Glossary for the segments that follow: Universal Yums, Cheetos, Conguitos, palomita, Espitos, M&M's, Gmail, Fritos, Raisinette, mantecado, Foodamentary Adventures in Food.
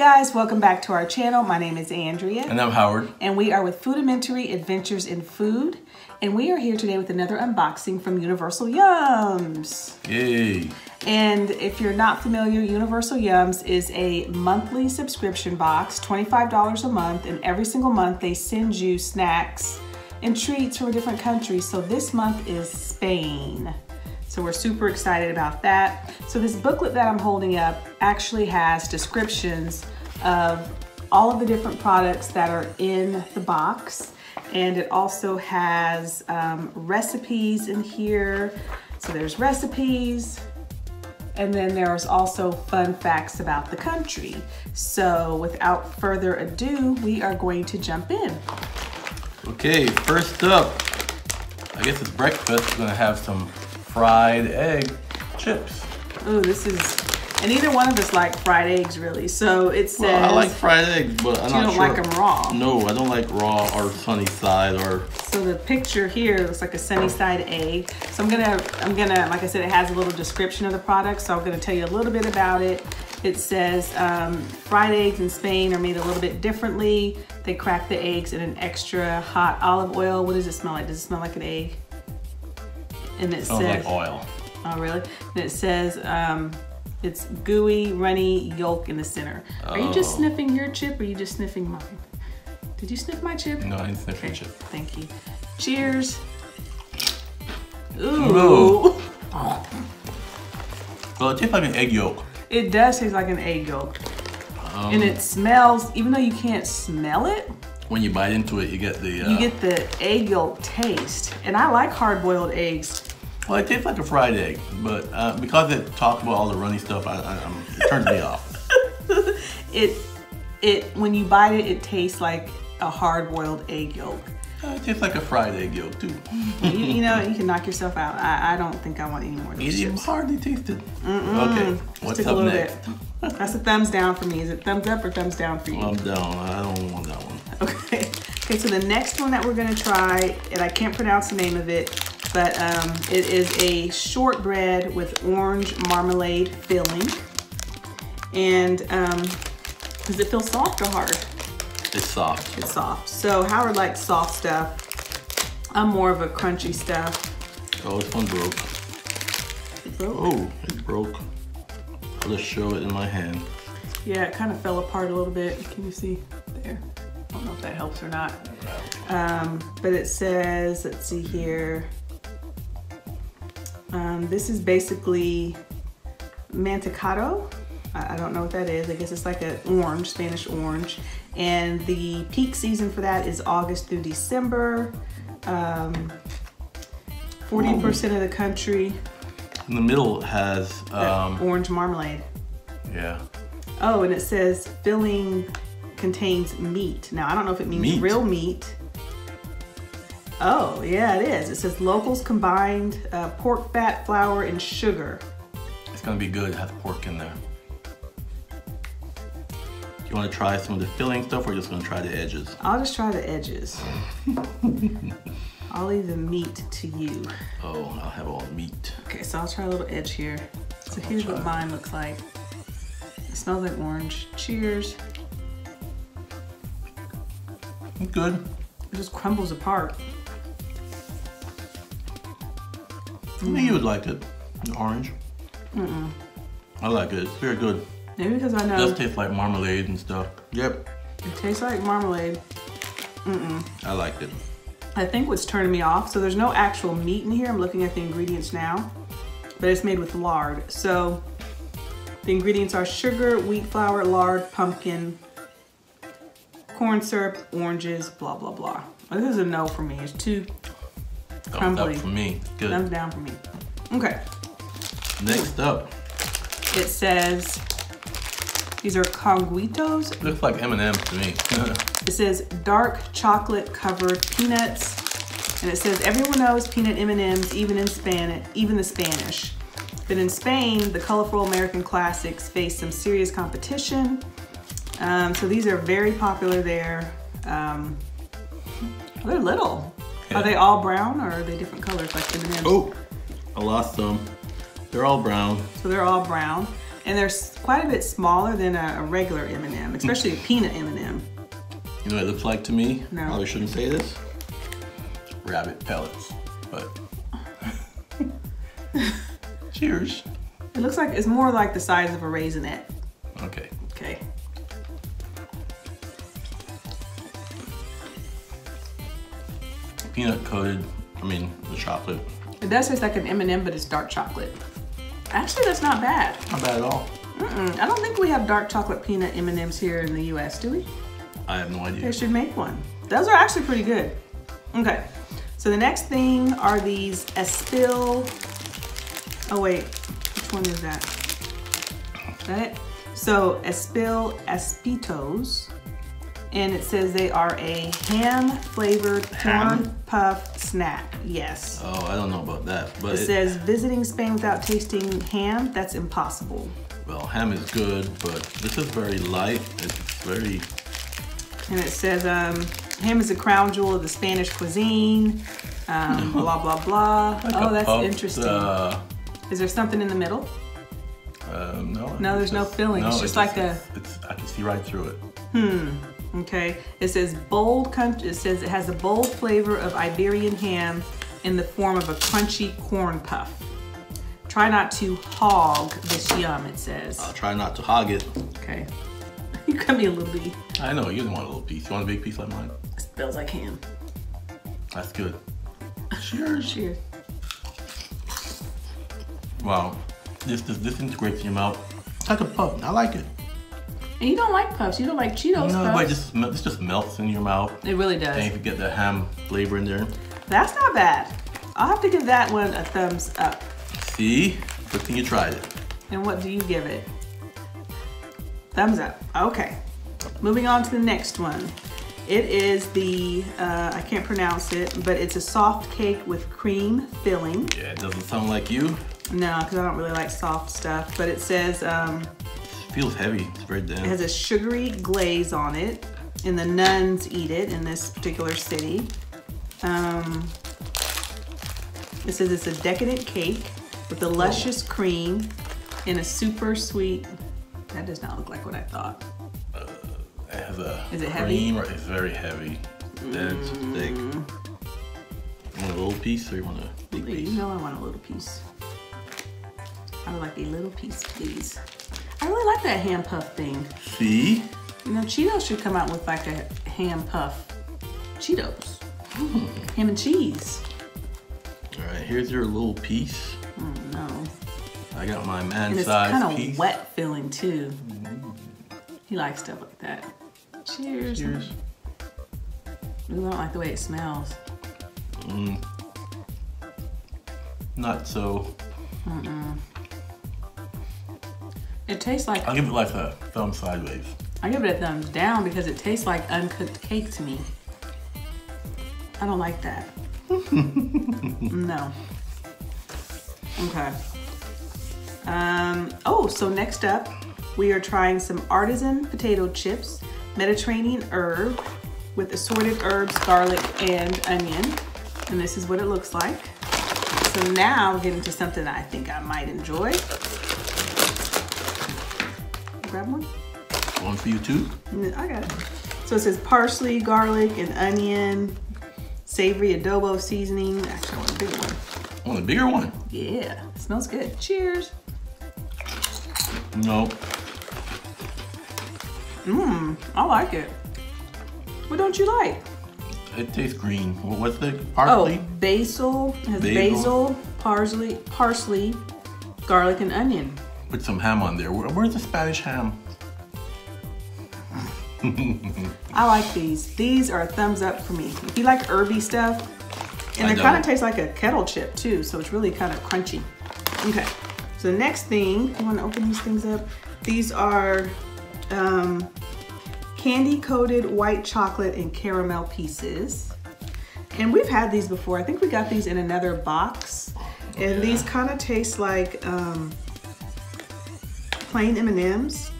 guys, welcome back to our channel. My name is Andrea. And I'm Howard. And we are with Foodamentary Adventures in Food. And we are here today with another unboxing from Universal Yums. Yay! And if you're not familiar, Universal Yums is a monthly subscription box, $25 a month, and every single month they send you snacks and treats from a different country. So this month is Spain. So we're super excited about that. So this booklet that I'm holding up actually has descriptions of all of the different products that are in the box. And it also has recipes in here. So there's recipes. And then there's also fun facts about the country. So without further ado, we are going to jump in. Okay, first up, I guess it's breakfast. We're gonna have some fried egg chips. Ooh, this is, and neither one of us like fried eggs really. So it says, well, I like fried eggs, but I'm not sure. You don't like them raw? No, I don't like raw or sunny side or. So the picture here looks like a sunny side egg. So I'm gonna, like I said, it has a little description of the product. So I'm gonna tell you a little bit about it. It says fried eggs in Spain are made a little bit differently. They crack the eggs in an extra hot olive oil. What does it smell like? Does it smell like an egg? And it says, like oil. Oh, really? And it says it's gooey, runny yolk in the center. Oh. Are you just sniffing your chip or are you just sniffing mine? Did you sniff my chip? No, I didn't sniff your chip. Thank you. Cheers. Ooh. Oh. Well, it tastes like an egg yolk. It does taste like an egg yolk. And it smells, even though you can't smell it, when you bite into it, you get the egg yolk taste. And I like hard-boiled eggs. Well, it tastes like a fried egg, but because it talks about all the runny stuff, it turns me off. When you bite it, it tastes like a hard-boiled egg yolk. It tastes like a fried egg yolk, too. You know, you can knock yourself out. I don't think I want any more of these chips. It's hardly tasted. Okay, what's up next? That's a thumbs down for me. Is it thumbs up or thumbs down for you? Thumbs down. I don't want that one. Okay, so the next one that we're gonna try, and I can't pronounce the name of it, but it is a shortbread with orange marmalade filling. And does it feel soft or hard? It's soft. It's soft. So Howard likes soft stuff. I'm more of a crunchy stuff. Oh, this one broke. It broke? Oh, it broke. I'll just show it in my hand. Yeah, it kind of fell apart a little bit. Can you see there? I don't know if that helps or not. But it says, let's see here. This is basically mantecado. I don't know what that is. I guess it's like an orange, Spanish orange. And the peak season for that is August through December. 40% of the country. In the middle has orange marmalade. Yeah. Oh, and it says filling contains meat. Now, I don't know if it means real meat. Oh, yeah, it is. It says locals combined pork fat, flour, and sugar. It's gonna be good. It has pork in there. You wanna try some of the filling stuff or just gonna try the edges? I'll just try the edges. I'll leave the meat to you. Oh, I'll have all the meat. Okay, so I'll try a little edge here. So here's what mine looks like. It smells like orange. Cheers. It's good. It just crumbles apart. I think you would like it, the orange. I like it, it's very good. Maybe because I know. It does taste like marmalade and stuff. Yep. It tastes like marmalade. I liked it. I think what's turning me off, so there's no actual meat in here. I'm looking at the ingredients now, but it's made with lard. So the ingredients are sugar, wheat flour, lard, pumpkin, corn syrup, oranges, blah, blah, blah. This is a no for me. It's too crumbly. Thumbs up for me. Good. Thumbs down for me. Okay. Next up. It says, these are conguitos. Looks like M&M's to me. It says dark chocolate covered peanuts. And it says everyone knows peanut M&M's even the Spanish. But in Spain, the colorful American classics face some serious competition. So these are very popular there. They're little. Yeah. Are they all brown or are they different colors like M&M's? Oh, I lost some. They're all brown. So they're all brown. and they're quite a bit smaller than a regular M&M, especially a peanut M&M. You know what it looks like to me? No. Probably shouldn't say this. Rabbit pellets, but cheers. It looks like it's more like the size of a Raisinette. Okay. Okay. Peanut coated, I mean, the chocolate. It does taste like an M&M, but it's dark chocolate. Actually, that's not bad. Not bad at all. Mm-mm. I don't think we have dark chocolate peanut M&Ms here in the U.S., do we? I have no idea. They should make one. Those are actually pretty good. Okay, so the next thing are these Espill. Oh wait, which one is that? Is that it? So Espill Espitos, and it says they are a ham-flavored corn puff snack. Yes. Oh, I don't know about that. But it says visiting Spain without tasting ham, that's impossible. Well, ham is good, but this is very light. It's very. And it says ham is a crown jewel of the Spanish cuisine. Blah blah blah. Like oh, that's puffed, interesting. Is there something in the middle? No. No, there's no filling. No, it's just like a. I can see right through it. Okay. It says bold. It says it has a bold flavor of Iberian ham in the form of a crunchy corn puff. Try not to hog this yum. It says. I'll try not to hog it. Okay. You cut me a little bee. I know, you didn't want a little piece. You want a big piece like mine? It smells like ham. That's good. Cheers. Cheers. Wow. This disintegrates in your mouth. It's like a puff. I like it. And you don't like puffs. You don't like Cheetos puffs. No, but this just melts in your mouth. It really does. And you can get the ham flavor in there. That's not bad. I'll have to give that one a thumbs up. See? Good thing you tried it. And what do you give it? Thumbs up. Okay. Moving on to the next one. It is the, I can't pronounce it, but it's a soft cake with cream filling. Yeah, it doesn't sound like you. No, because I don't really like soft stuff, but it says... it feels heavy. It's very dense. It has a sugary glaze on it, and the nuns eat it in this particular city. It says it's a decadent cake with a luscious cream and a super sweet... That does not look like what I thought. It has a cream, or it's very heavy. That's thick. You want a little piece or you want a big piece? You know I want a little piece. I would like a little piece, please. I really like that ham puff thing. See? You know, Cheetos should come out with like a ham puff Cheetos. Ham and cheese. All right, here's your little piece. Oh no. I got my man-sized piece. It's kind of wet feeling too. He likes stuff like that. Cheers. Cheers. We don't like the way it smells. Not so. It tastes like. I'll give it like a thumb sideways. I give it a thumbs down because it tastes like uncooked cake to me. I don't like that. No. Okay. Oh, so next up, we are trying some artisan potato chips, Mediterranean herb with assorted herbs, garlic, and onion. And this is what it looks like. So now we're getting to something I think I might enjoy. Grab one. One for you too? I got it. So it says parsley, garlic, and onion, savory adobo seasoning. Actually, I want a bigger one. I want a bigger one? Yeah, it smells good. Cheers. No. I like it. What don't you like? It tastes green. What's the parsley? Oh, basil. It has basil, parsley, garlic, and onion. With some ham on there. Where's the Spanish ham? I like these. These are a thumbs up for me. If you like herby stuff, and it kind of tastes like a kettle chip too, so it's really kind of crunchy. Okay. So the next thing, I want to open these things up. These are candy-coated white chocolate and caramel pieces. And we've had these before. I think we got these in another box. And these kind of taste like plain M&Ms,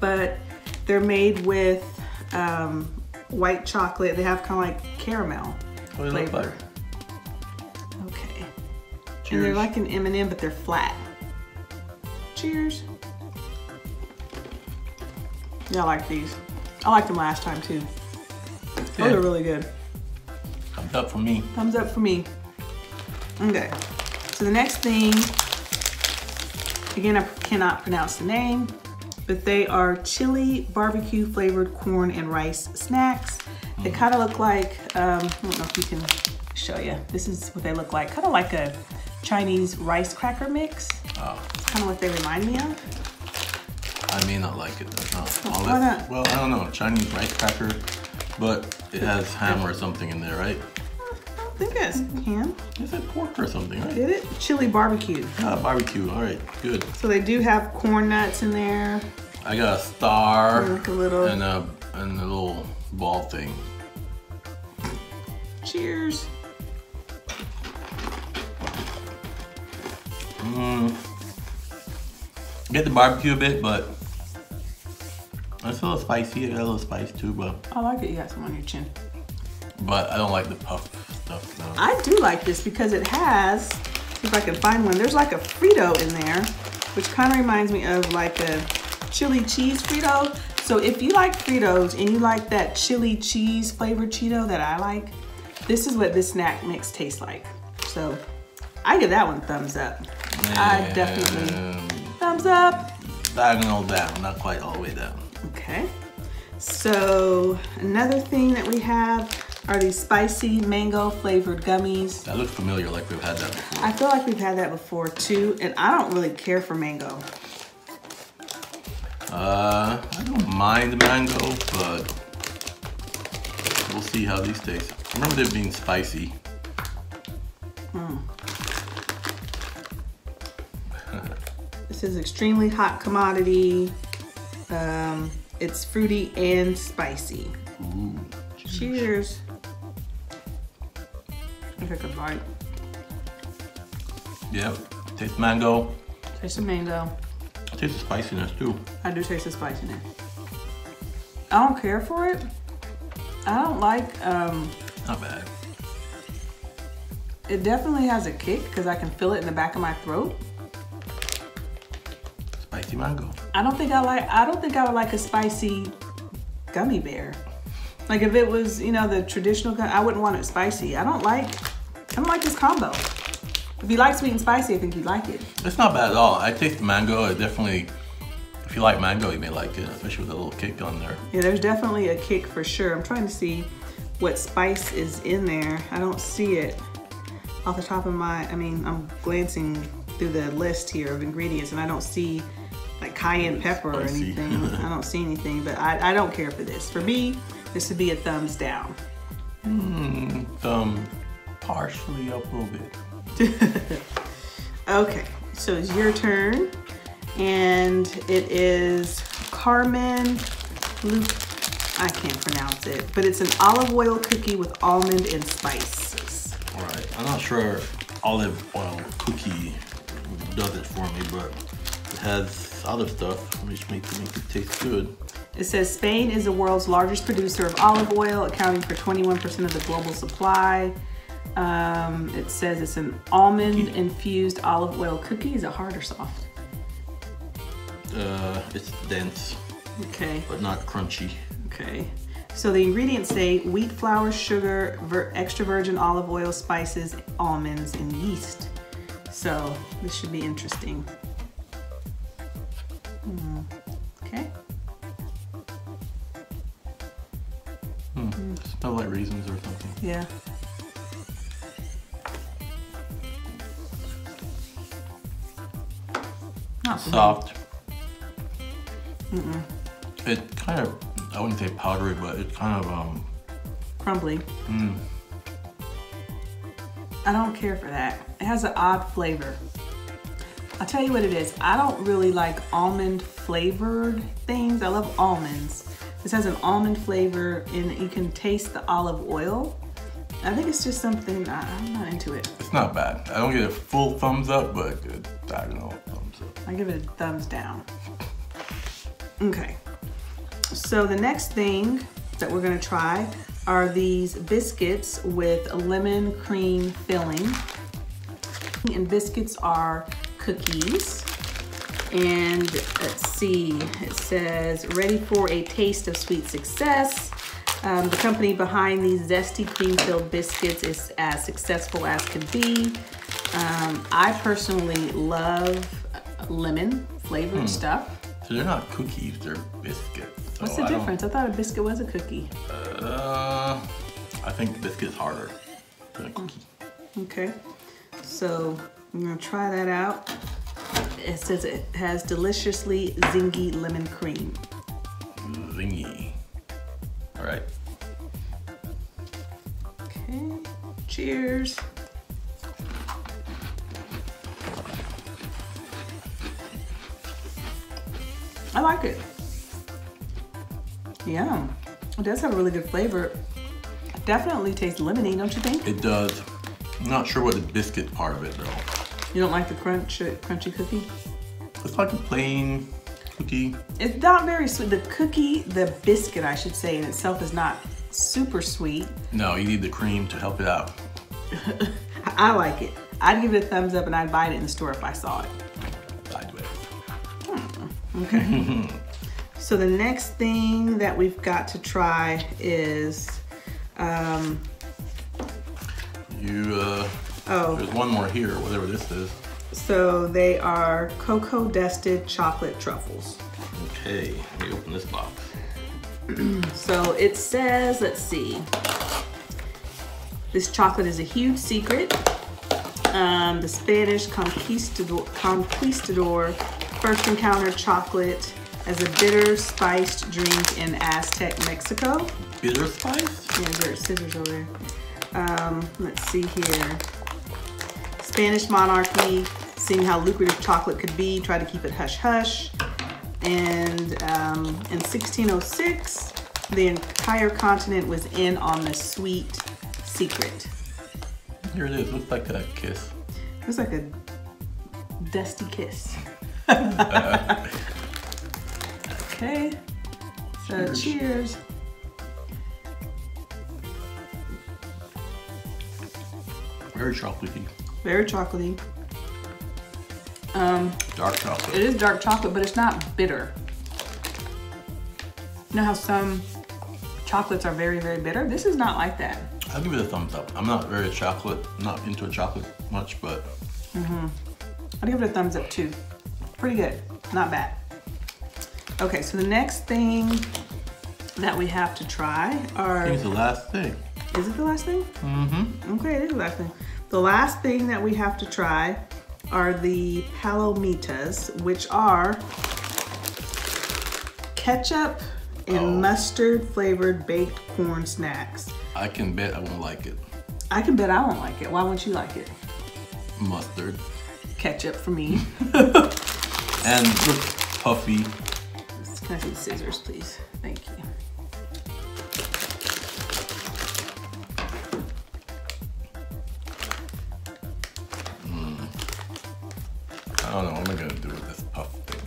but they're made with white chocolate. They have kind of like caramel flavor. And they're like an M&M, but they're flat. Cheers. Yeah, I like these. I liked them last time too. Those are really good. Thumbs up for me. Thumbs up for me. Okay, so the next thing, again, I cannot pronounce the name, but they are chili barbecue flavored corn and rice snacks. They kind of look like, I don't know if you can show you. This is what they look like. Kind of like a Chinese rice cracker mix. Oh. It's kind of what they remind me of. I may not like it though. Why not? Well, I don't know, Chinese rice cracker, but it has ham or something in there, right? I think that's ham. Is it pork or something, right? Did it? Chili barbecue. Ah, barbecue, all right, good. So they do have corn nuts in there. I got a star like a little... and a little ball thing. Cheers. Get the barbecue a bit, but it's a little spicy. It got a little spice too, but. I like it, you got some on your chin. But I don't like the puff. No. I do like this because it has, if I can find one, there's like a Frito in there, which kind of reminds me of like a chili cheese Frito. So if you like Fritos and you like that chili cheese flavored Cheeto that I like, this is what this snack mix tastes like. So I give that one thumbs up. Man. I definitely, thumbs up. Diagonal down, not quite all the way down. Okay, so another thing that we have are these spicy mango flavored gummies. That looks familiar, like we've had that before. I feel like we've had that before too, and I don't really care for mango. I don't mind mango, but we'll see how these taste. I remember them being spicy. This is extremely hot commodity. It's fruity and spicy. Ooh, cheers. If I could bite. Yeah, taste mango. Taste the mango. I taste the spiciness too. I do taste the spiciness. I don't care for it. I don't like. Not bad. It definitely has a kick because I can feel it in the back of my throat. Spicy mango. I don't think I like. I don't think I would like a spicy gummy bear. Like if it was, you know, the traditional gummy, I wouldn't want it spicy. I don't like this combo. If you like sweet and spicy, I think you'd like it. It's not bad at all. I taste the mango. It definitely, if you like mango, you may like it, especially with a little kick on there. Yeah, there's definitely a kick for sure. I'm trying to see what spice is in there. I don't see it off the top of my, I mean, I'm glancing through the list here of ingredients and I don't see like cayenne pepper or anything. I don't see anything, but I don't care for this. For me, this would be a thumbs down. Partially up a little bit. Okay, so it's your turn. And it is Carmen Luke, I can't pronounce it, but it's an olive oil cookie with almond and spices. All right, I'm not sure olive oil cookie does it for me, but it has other stuff which makes it taste good. It says Spain is the world's largest producer of olive oil, accounting for 21% of the global supply. It says it's an almond-infused olive oil cookie. Is it hard or soft? It's dense. Okay. But not crunchy. Okay. So the ingredients say wheat flour, sugar, extra virgin olive oil, spices, almonds, and yeast. So this should be interesting. Okay. Smell like raisins or something. Yeah. Not soft. It kind of, I wouldn't say powdery, but it kind of crumbly. I don't care for that. It has an odd flavor. I'll tell you what it is. I don't really like almond flavored things. I love almonds. This has an almond flavor and you can taste the olive oil. I think it's just something, I'm not into it. It's not bad. I don't get a full thumbs up, but I don't know, thumbs up. I give it a thumbs down. Okay, so the next thing that we're gonna try are these biscuits with lemon cream filling. And biscuits are cookies. And let's see, it says, ready for a taste of sweet success. The company behind these zesty cream-filled biscuits is as successful as could be. I personally love lemon flavored stuff. So they're not cookies, they're biscuits. So what's the difference? I thought a biscuit was a cookie. I think biscuit's harder than a cookie. Okay, so I'm gonna try that out. It says it has deliciously zingy lemon cream. Zingy. All right. Okay, cheers. I like it. Yeah, it does have a really good flavor. It definitely tastes lemony, don't you think? It does. I'm not sure what the biscuit part of it though. You don't like the crunchy cookie? It's like a plain cookie. It's not very sweet. The biscuit I should say in itself is not super sweet. No, you need the cream to help it out. I like it. I'd give it a thumbs up and I'd buy it in the store if I saw it. Okay. So the next thing that we've got to try is there's one more here, whatever this is. So they are cocoa dusted chocolate truffles. Okay, let me open this box. So it says, let's see, this chocolate is a huge secret. The Spanish conquistador first encountered chocolate as a bitter spiced drink in Aztec, Mexico. Bitter spice? Yeah, there are scissors over there. Let's see here. Spanish monarchy, seeing how lucrative chocolate could be, tried to keep it hush-hush. And in 1606, the entire continent was in on this sweet secret. Here it is, looks like a kiss. It looks like a dusty kiss. Okay, so cheers. Very chocolatey. Very chocolatey. Dark chocolate. It is dark chocolate, but it's not bitter. You know how some chocolates are very, very bitter? This is not like that. I'll give it a thumbs up. I'm not very chocolate, not into chocolate much, but. I'll give it a thumbs up too. Pretty good, not bad. Okay, so the next thing that we have to try are... I think it's the last thing. Is it the last thing? Mm-hmm. Okay, it is the last thing. The last thing that we have to try are the palomitas, which are ketchup and mustard flavored baked corn snacks. I can bet I won't like it. I can bet I won't like it. Why won't you like it? Mustard. Ketchup for me. And look, puffy. Can I see the scissors, please? Thank you. I don't know what I'm gonna do with this puff thing.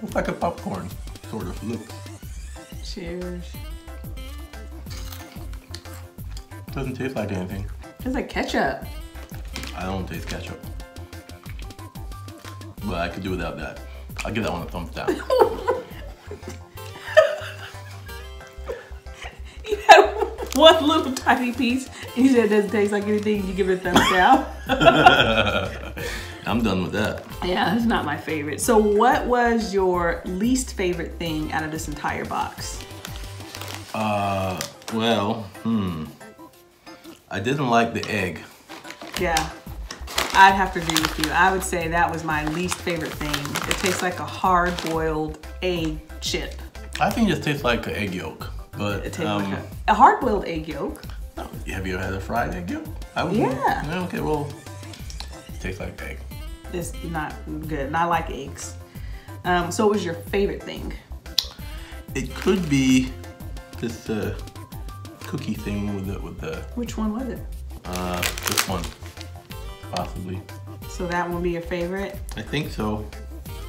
Looks like a popcorn, sort of look. Cheers. Doesn't taste like anything. Tastes like ketchup. I don't taste ketchup. But I could do without that. I'll give that one a thumbs down. You had one little tiny piece and you said it doesn't taste like anything, you give it a thumbs down. I'm done with that. Yeah, it's not my favorite. So what was your least favorite thing out of this entire box? I didn't like the egg. Yeah. I'd have to agree with you. I would say that was my least favorite thing. It tastes like a hard-boiled egg chip. I think it just tastes like an egg yolk, but it tastes like a hard-boiled egg yolk. Have you ever had a fried egg yolk? Yeah. Okay, well, it tastes like egg. It's not good, and I like eggs. So what was your favorite thing? It could be this cookie thing with the. Which one was it? This one. Possibly. So that will be your favorite? I think so.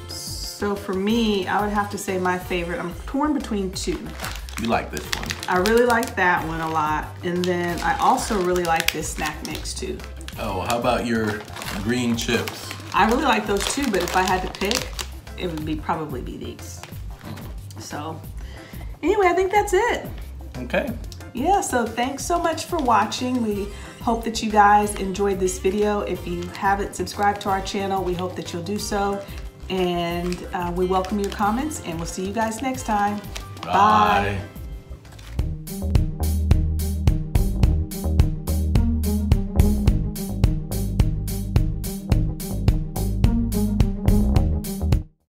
So for me, I would have to say my favorite, I'm torn between two. You like this one. I really like that one a lot. And then I also really like this snack mix too. Oh, how about your green chips? I really like those too, but if I had to pick, it would be probably be these. So anyway, I think that's it. Okay. Yeah, so thanks so much for watching. We hope that you guys enjoyed this video. If you haven't subscribed to our channel, we hope that you'll do so. And we welcome your comments, and we'll see you guys next time. Bye. Bye.